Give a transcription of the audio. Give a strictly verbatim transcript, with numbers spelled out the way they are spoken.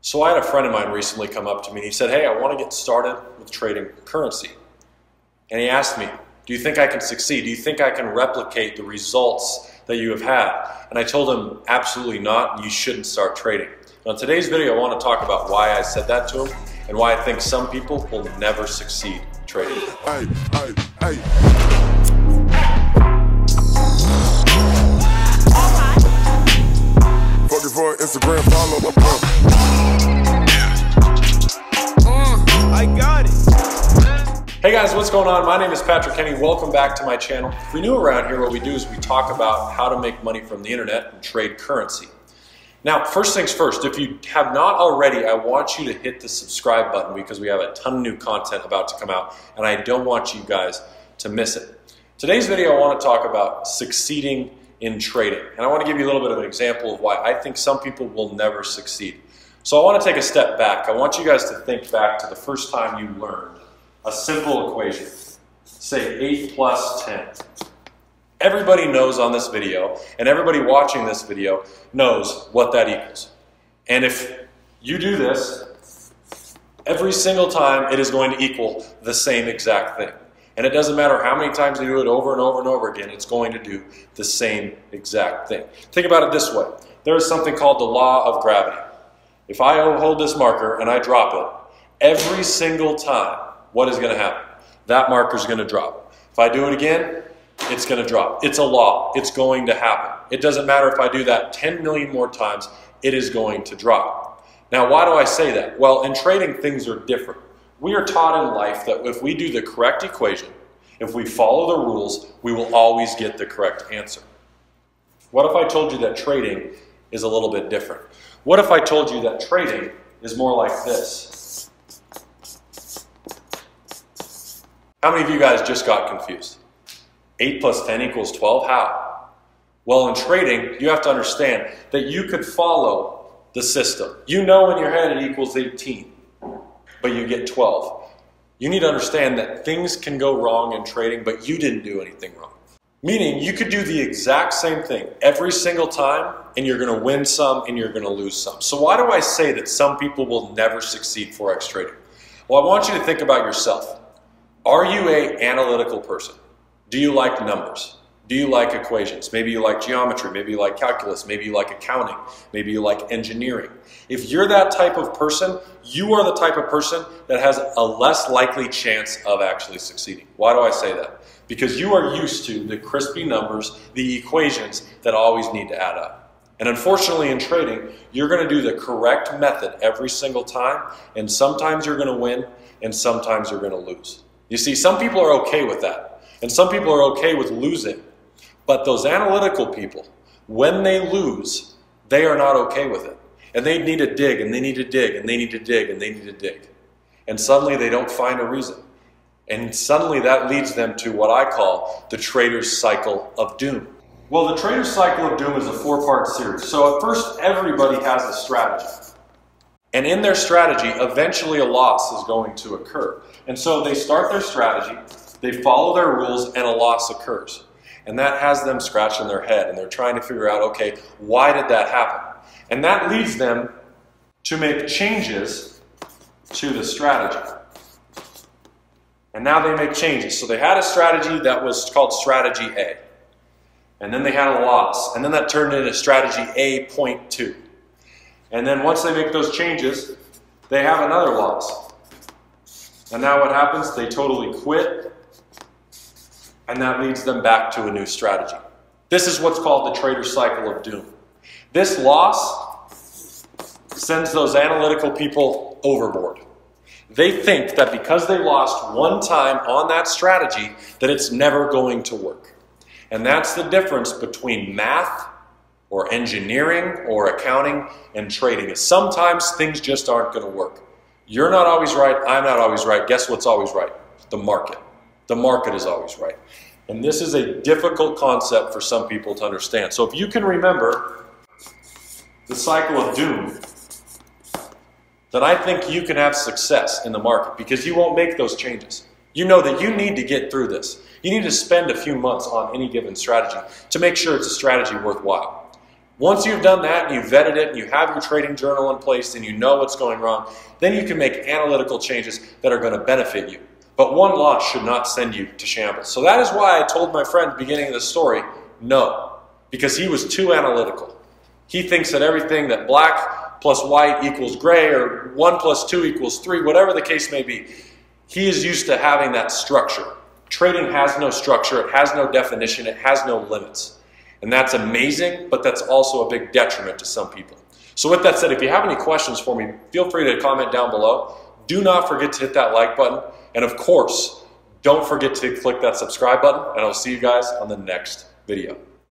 So I had a friend of mine recently come up to me and he said, hey, I want to get started with trading currency. And he asked me, do you think I can succeed? Do you think I can replicate the results that you have had? And I told him, absolutely not, you shouldn't start trading. Now, in today's video, I want to talk about why I said that to him and why I think some people will never succeed trading. Hey, hey, hey. Instagram follow up. I got it. Hey guys, what's going on? My name is Patrick Kenney. Welcome back to my channel. If you're new around here, what we do is we talk about how to make money from the internet and trade currency. Now, first things first, if you have not already, I want you to hit the subscribe button because we have a ton of new content about to come out and I don't want you guys to miss it. Today's video, I want to talk about succeeding in trading. And I want to give you a little bit of an example of why I think some people will never succeed. So I want to take a step back. I want you guys to think back to the first time you learned a simple equation, say eight plus ten. Everybody knows on this video, and everybody watching this video knows what that equals. And if you do this, every single time it is going to equal the same exact thing. And it doesn't matter how many times you do it over and over and over again, it's going to do the same exact thing. Think about it this way. There is something called the law of gravity. If I hold this marker and I drop it, every single time, what is going to happen? That marker is going to drop. If I do it again, it's going to drop. It's a law. It's going to happen. It doesn't matter if I do that ten million more times, it is going to drop. Now, why do I say that? Well, in trading, things are different. We are taught in life that if we do the correct equation, if we follow the rules, we will always get the correct answer. What if I told you that trading is a little bit different? What if I told you that trading is more like this? How many of you guys just got confused? eight plus ten equals twelve, how? Well, in trading, you have to understand that you could follow the system. You know in your head it equals eighteen. But you get twelve. You need to understand that things can go wrong in trading, but you didn't do anything wrong. Meaning you could do the exact same thing every single time and you're gonna win some and you're gonna lose some. So why do I say that some people will never succeed Forex trading? Well, I want you to think about yourself. Are you an analytical person? Do you like numbers? Do you like equations? Maybe you like geometry, maybe you like calculus, maybe you like accounting, maybe you like engineering. If you're that type of person, you are the type of person that has a less likely chance of actually succeeding. Why do I say that? Because you are used to the crispy numbers, the equations that always need to add up. And unfortunately in trading, you're gonna do the correct method every single time, and sometimes you're gonna win, and sometimes you're gonna lose. You see, some people are okay with that, and some people are okay with losing. But those analytical people, when they lose, they are not okay with it. And they need to dig, and they need to dig, and they need to dig, and they need to dig. And suddenly they don't find a reason. And suddenly that leads them to what I call the trader's cycle of doom. Well, the trader's cycle of doom is a four-part series. So at first, everybody has a strategy. And in their strategy, eventually a loss is going to occur. And so they start their strategy, they follow their rules, and a loss occurs. And that has them scratching their head and they're trying to figure out, okay, why did that happen? And that leads them to make changes to the strategy. And now they make changes. So they had a strategy that was called strategy A. And then they had a loss. And then that turned into strategy A point two. And then once they make those changes, they have another loss. And now what happens? They totally quit. And that leads them back to a new strategy. This is what's called the trader's cycle of doom. This loss sends those analytical people overboard. They think that because they lost one time on that strategy, that it's never going to work. And that's the difference between math or engineering or accounting and trading, is sometimes things just aren't gonna work. You're not always right, I'm not always right. Guess what's always right? The market. The market is always right. And this is a difficult concept for some people to understand. So if you can remember the cycle of doom, then I think you can have success in the market because you won't make those changes. You know that you need to get through this. You need to spend a few months on any given strategy to make sure it's a strategy worthwhile. Once you've done that and you've vetted it and you have your trading journal in place and you know what's going wrong, then you can make analytical changes that are going to benefit you. But one loss should not send you to shambles. So that is why I told my friend at the beginning of the story, no, because he was too analytical. He thinks that everything that black plus white equals gray or one plus two equals three, whatever the case may be, he is used to having that structure. Trading has no structure, it has no definition, it has no limits. And that's amazing, but that's also a big detriment to some people. So with that said, if you have any questions for me, feel free to comment down below. Do not forget to hit that like button. And of course, don't forget to click that subscribe button, and I'll see you guys on the next video.